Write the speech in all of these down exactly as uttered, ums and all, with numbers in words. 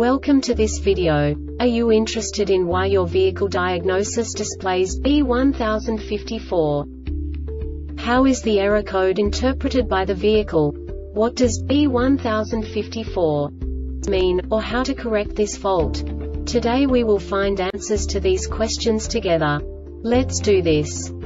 Welcome to this video. Are you interested in why your vehicle diagnosis displays B one thousand fifty-four? How is the error code interpreted by the vehicle? What does B one thousand fifty-four mean, or how to correct this fault? Today we will find answers to these questions together. Let's do this.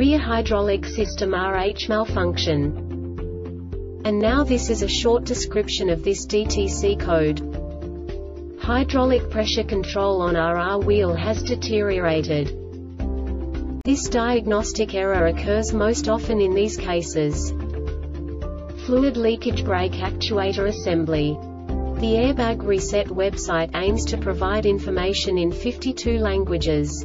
rear hydraulic system R H malfunction. And now this is a short description of this D T C code. Hydraulic pressure control on R R wheel has deteriorated. This diagnostic error occurs most often in these cases. Fluid leakage brake actuator assembly. The Airbag Reset website aims to provide information in fifty-two languages.